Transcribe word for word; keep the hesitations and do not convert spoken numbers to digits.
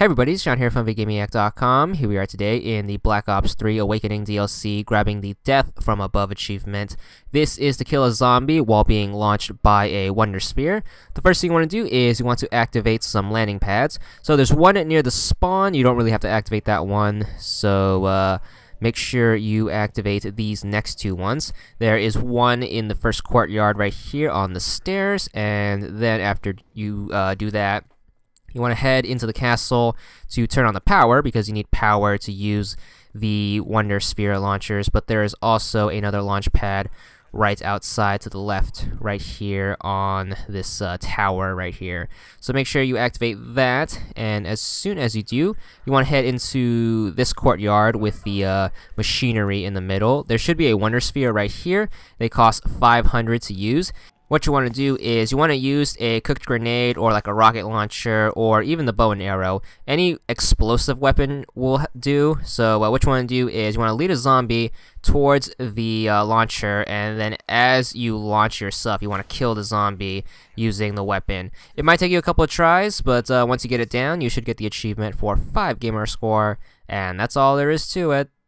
Hey everybody, it's John here from vgamiac dot com. Here we are today in the Black Ops three Awakening D L C, grabbing the Death from Above achievement. This is to kill a zombie while being launched by a Wundersphere. The first thing you want to do is you want to activate some landing pads. So there's one near the spawn. You don't really have to activate that one, so uh, make sure you activate these next two ones. There is one in the first courtyard right here on the stairs, and then after you uh, do that, you want to head into the castle to turn on the power, because you need power to use the Wundersphere launchers. But there is also another launch pad right outside to the left, right here on this uh, tower right here. So make sure you activate that, and as soon as you do, you want to head into this courtyard with the uh, machinery in the middle. There should be a Wundersphere right here. They cost five hundred to use. What you want to do is you want to use a cooked grenade or like a rocket launcher or even the bow and arrow. Any explosive weapon will do. So uh, what you want to do is you want to lead a zombie towards the uh, launcher, and then as you launch yourself, you want to kill the zombie using the weapon. It might take you a couple of tries, but uh, once you get it down, you should get the achievement for five gamer score, and that's all there is to it.